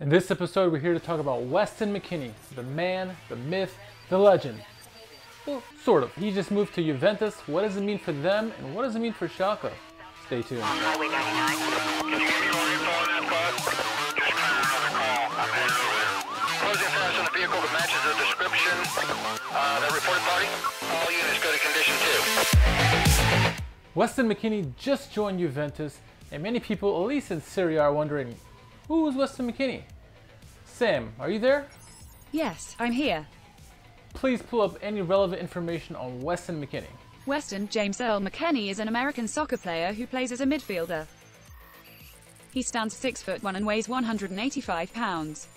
In this episode, we're here to talk about Weston McKennie, the man, the myth, the legend. Well, sort of. He just moved to Juventus. What does it mean for them, and what does it mean for Schalke? Stay tuned. On Highway 99. Weston McKennie just joined Juventus, and many people, at least in Serie A, are wondering, who is Weston McKennie? Sam, are you there? Yes, I'm here. Please pull up any relevant information on Weston McKennie. Weston James Earl McKennie is an American soccer player who plays as a midfielder. He stands 6'1" and weighs 185 pounds.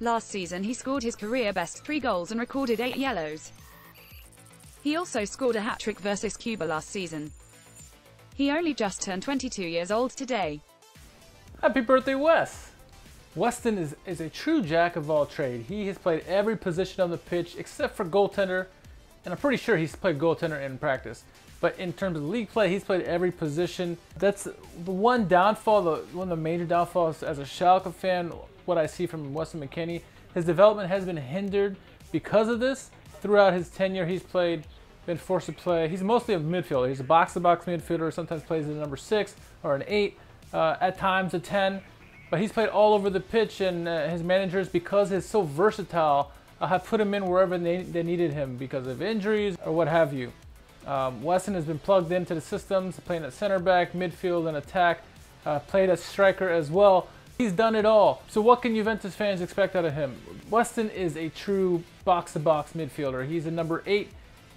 Last season he scored his career best 3 goals and recorded 8 yellows. He also scored a hat-trick versus Cuba last season. He only just turned 22 years old today. Happy birthday, Wes! Weston is a true jack of all trades. He has played every position on the pitch except for goaltender, and I'm pretty sure he's played goaltender in practice. But in terms of league play, he's played every position. That's the one downfall, one of the major downfalls as a Schalke fan, what I see from Weston McKennie. His development has been hindered because of this. Throughout his tenure, he's been forced to play. He's mostly a midfielder. He's a box-to-box midfielder, sometimes plays as a number 6 or an 8. At times a 10, but he's played all over the pitch, and his managers, because he's so versatile, have put him in wherever they needed him because of injuries or what have you. Weston has been plugged into the systems, playing at center back, midfield, and attack, played as striker as well. He's done it all. So what can Juventus fans expect out of him? Weston is a true box-to-box midfielder. He's a number 8.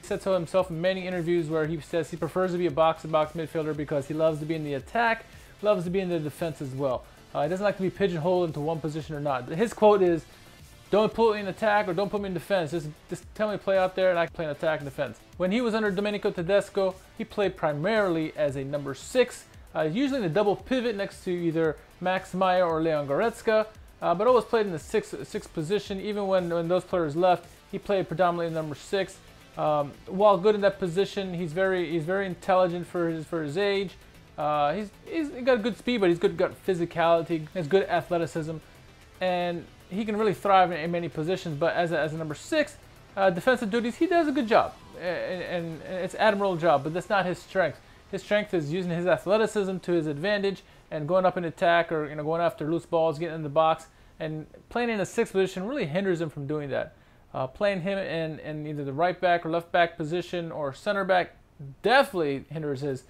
He said so himself in many interviews where he says he prefers to be a box-to-box midfielder because he loves to be in the attack, loves to be in the defense as well. He doesn't like to be pigeonholed into one position or not. His quote is, "Don't put me in attack or don't put me in defense. Just tell me to play out there and I can play in attack and defense." When he was under Domenico Tedesco, he played primarily as a number 6, usually in a double pivot next to either Max Meyer or Leon Goretzka, but always played in the six position. Even when those players left, he played predominantly number 6. While good in that position, he's very intelligent for his age. He's got good speed, but he's got physicality, has good athleticism, and he can really thrive in many positions. But as a number 6, defensive duties, he does a good job, and it's an admirable job, but that's not his strength. His strength is using his athleticism to his advantage and going up in attack, or going after loose balls, getting in the box, and playing in a 6th position really hinders him from doing that. Playing him in either the right back or left back position or center back definitely hinders his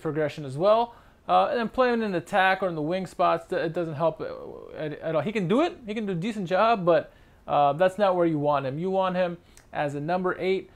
progression as well, and then playing in attack or in the wing spots, it doesn't help at all. He can do it, he can do a decent job, but that's not where you want him. You want him as a number 8.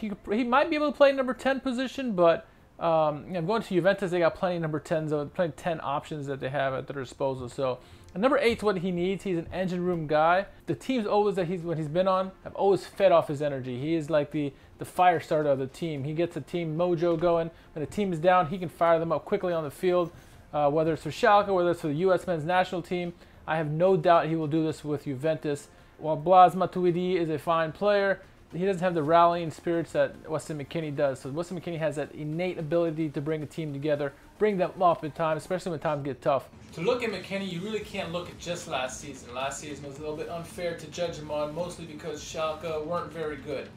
He might be able to play number 10 position, but going to Juventus, they got plenty of number 10s, plenty 10 options that they have at their disposal. So a number 8 is what he needs. He's an engine room guy. The teams always that he's been on have always fed off his energy. He is like the fire starter of the team. He gets a team mojo going. When the team is down, he can fire them up quickly on the field, whether it's for Schalke, whether it's for the U.S. men's national team. I have no doubt he will do this with Juventus. While Blas Matuidi is a fine player, he doesn't have the rallying spirits that Weston McKennie does. So Weston McKennie has that innate ability to bring a team together, bring them up in time, especially when times get tough. To look at McKennie, you really can't look at just last season. Last season was a little bit unfair to judge him on, mostly because Schalke weren't very good.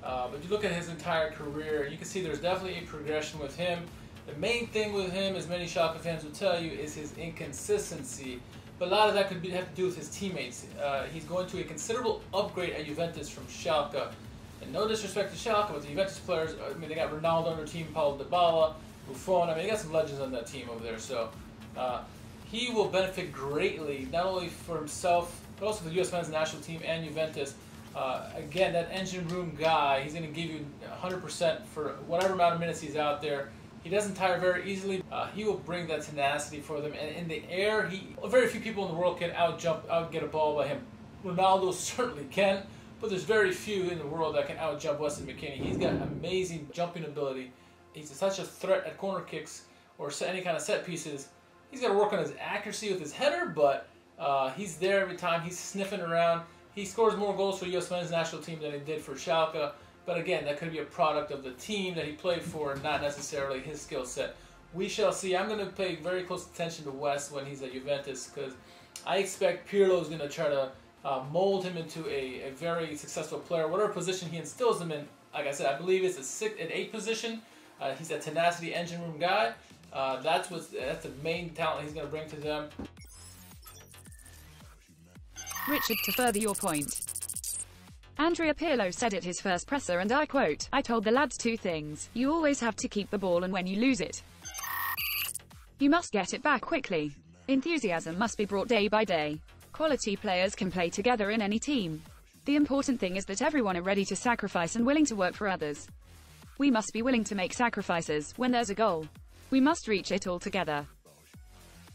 But you look at his entire career, you can see there's definitely a progression with him. The main thing with him, as many Schalke fans will tell you, is his inconsistency. But a lot of that could have to do with his teammates. He's going to a considerable upgrade at Juventus from Schalke. And no disrespect to Schalke, but the Juventus players, they got Ronaldo on their team, Paulo Dybala, Buffon, they got some legends on that team over there. So he will benefit greatly, not only for himself, but also for the U.S. men's national team and Juventus. Again, that engine room guy, he's going to give you 100% for whatever amount of minutes he's out there. He doesn't tire very easily. He will bring that tenacity for them. And in the air, very few people in the world can out get a ball by him. Ronaldo certainly can, but there's very few in the world that can out-jump Weston McKennie. He's got amazing jumping ability. He's such a threat at corner kicks or any kind of set pieces. He's got to work on his accuracy with his header, but he's there every time. He's sniffing around. He scores more goals for the U.S. men's national team than he did for Schalke. But again, that could be a product of the team that he played for, not necessarily his skill set. We shall see. I'm going to pay very close attention to Wes when he's at Juventus, because I expect Pirlo is going to try to mold him into a very successful player. Whatever position he instills him in, like I said, I believe it's an 8 position. He's a tenacity engine room guy. That's the main talent he's going to bring to them. Richard, to further your point, Andrea Pirlo said at his first presser, and I quote, "I told the lads two things. You always have to keep the ball, and when you lose it, you must get it back quickly. Enthusiasm must be brought day by day. Quality players can play together in any team. The important thing is that everyone are ready to sacrifice and willing to work for others. We must be willing to make sacrifices when there's a goal. We must reach it all together.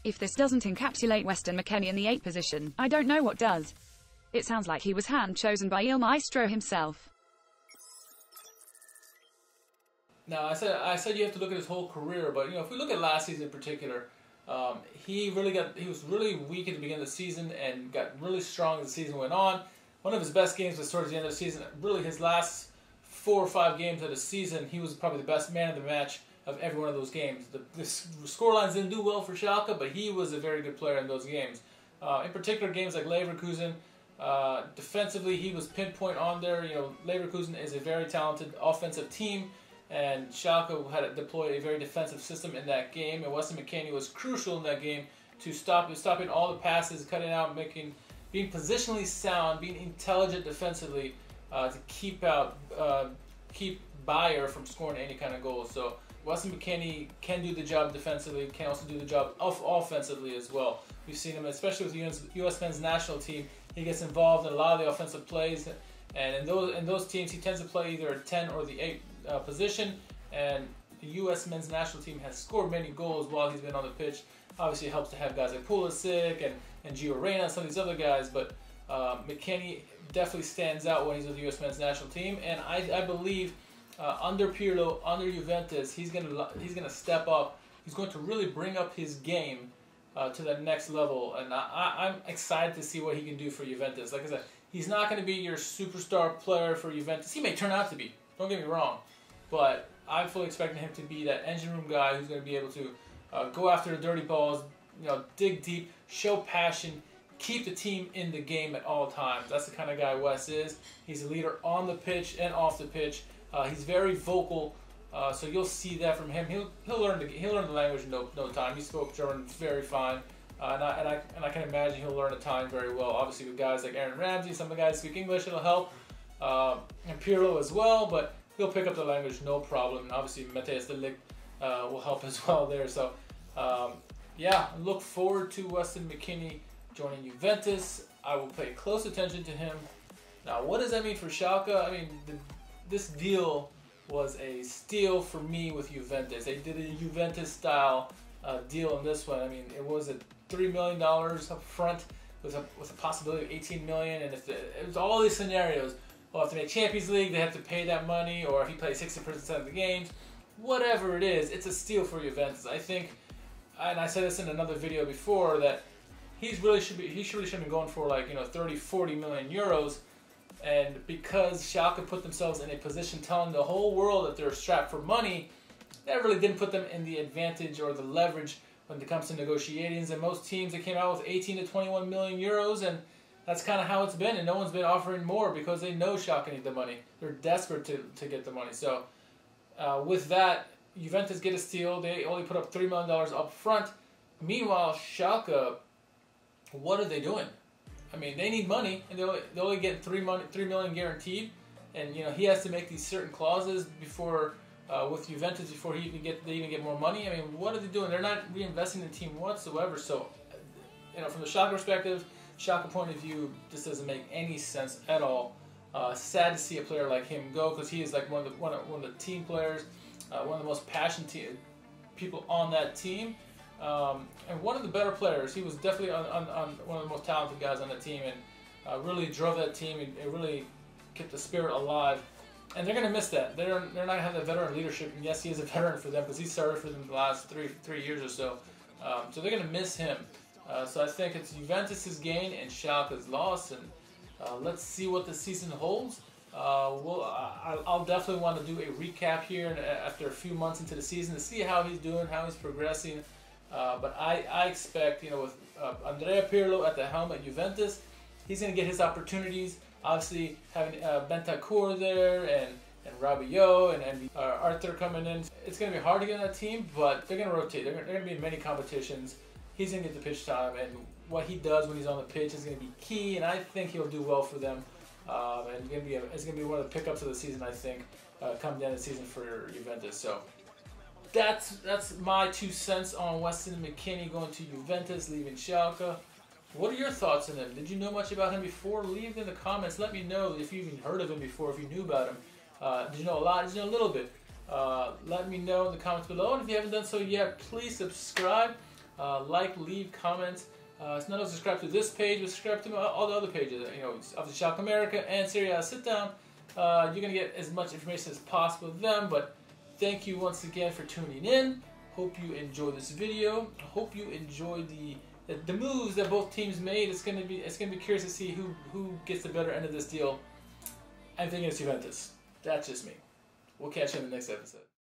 If this doesn't encapsulate Weston McKennie in the 8 position, I don't know what does. It sounds like he was hand-chosen by Il Maestro himself." Now, I said you have to look at his whole career, but, you know, if we look at last season in particular, he was really weak at the beginning of the season and got really strong as the season went on. One of his best games was towards the end of the season. Really, his last 4 or 5 games of the season, he was probably the best man of the match of every one of those games. The scorelines didn't do well for Schalke, but he was a very good player in those games. In particular, games like Leverkusen, defensively, he was pinpoint on there. You know, Leverkusen is a very talented offensive team, and Schalke had deployed a very defensive system in that game, and Weston McKennie was crucial in that game to stopping all the passes, cutting out, being positionally sound, being intelligent defensively to keep Bayer from scoring any kind of goal. So Weston McKennie can do the job defensively, can also do the job offensively as well. We've seen him, especially with the U.S. men's national team, he gets involved in a lot of the offensive plays, and in those teams he tends to play either a 10 or the 8 position, and the U.S. men's national team has scored many goals while he's been on the pitch. Obviously it helps to have guys like Pulisic and Gio Reyna and some of these other guys, but McKennie definitely stands out when he's with the U.S. men's national team, and I believe under Pirlo, under Juventus, he's gonna step up. He's going to really bring up his game to the next level, and I'm excited to see what he can do for Juventus. Like I said, he's not going to be your superstar player for Juventus. He may turn out to be, don't get me wrong, but I'm fully expecting him to be that engine room guy who's going to be able to go after the dirty balls, you know, dig deep, show passion, keep the team in the game at all times. That's the kind of guy Wes is. He's a leader on the pitch and off the pitch. He's very vocal, so you'll see that from him. He'll learn the language in no time. He spoke German very fine, and I can imagine he'll learn Italian very well. Obviously, with guys like Aaron Ramsey, some of the guys speak English, it'll help, and Pirlo as well. But he'll pick up the language no problem. And obviously, Matthias de Ligt will help as well there. So yeah, look forward to Weston McKennie joining Juventus. I will pay close attention to him. Now, what does that mean for Schalke? I mean, this deal was a steal for me with Juventus. They did a Juventus-style deal on this one. I mean, it was at $3 million up front with a possibility of $18 million. And it was all these scenarios. Well, if they make Champions League, they have to pay that money. Or if you play 60% of the games, whatever it is, it's a steal for Juventus. I think, and I said this in another video before, that he really should be going for, like, you know, 30–40 million euros. And because Schalke put themselves in a position telling the whole world that they're strapped for money, that really didn't put them in the advantage or the leverage when it comes to negotiations. And most teams that came out with 18 to 21 million euros, and that's kind of how it's been. And no one's been offering more because they know Schalke need the money. They're desperate to get the money. So with that, Juventus get a steal. They only put up $3 million up front. Meanwhile, Schalke, what are they doing? I mean, they need money, and they only get $3 million guaranteed, and, you know, he has to make these certain clauses before with Juventus before they even get more money. I mean, what are they doing? They're not reinvesting in the team whatsoever. So, you know, from the Schalke perspective, Schalke point of view, this doesn't make any sense at all. Sad to see a player like him go, because he is like one of the team players, one of the most passionate people on that team. And one of the better players. He was definitely on one of the most talented guys on the team, and really drove that team, and it really kept the spirit alive. And they're going to miss that. They're not going to have that veteran leadership. And yes, he is a veteran for them because he served for them the last three years or so. So they're going to miss him. So I think it's Juventus's gain and Schalke's loss. And let's see what the season holds. I'll definitely want to do a recap here after a few months into the season to see how he's doing, how he's progressing. But I expect, you know, with Andrea Pirlo at the helm at Juventus, he's going to get his opportunities. Obviously, having Bentancur there and Rabiot and Arthur coming in, it's going to be hard to get on that team, but they're going to rotate. They're going to be in many competitions. He's going to get the pitch time, and what he does when he's on the pitch is going to be key, and I think he'll do well for them. And it's going to be one of the pickups of the season, I think, come down the season for Juventus. So that's my 2 cents on Weston McKennie going to Juventus, leaving Schalke. What are your thoughts on him? Did you know much about him before? Leave it in the comments. Let me know if you even heard of him before, if you knew about him. Did you know a lot? Did you know a little bit? Let me know in the comments below. And if you haven't done so yet, please subscribe, like, leave comments. So not only subscribe to this page, but subscribe to all the other pages. You know, of the Schalke America and Serie A Sit Down. You're going to get as much information as possible with them. But thank you once again for tuning in. Hope you enjoyed this video. Hope you enjoyed the moves that both teams made. It's going to be curious to see who gets the better end of this deal. I'm thinking it's Juventus. That's just me. We'll catch you in the next episode.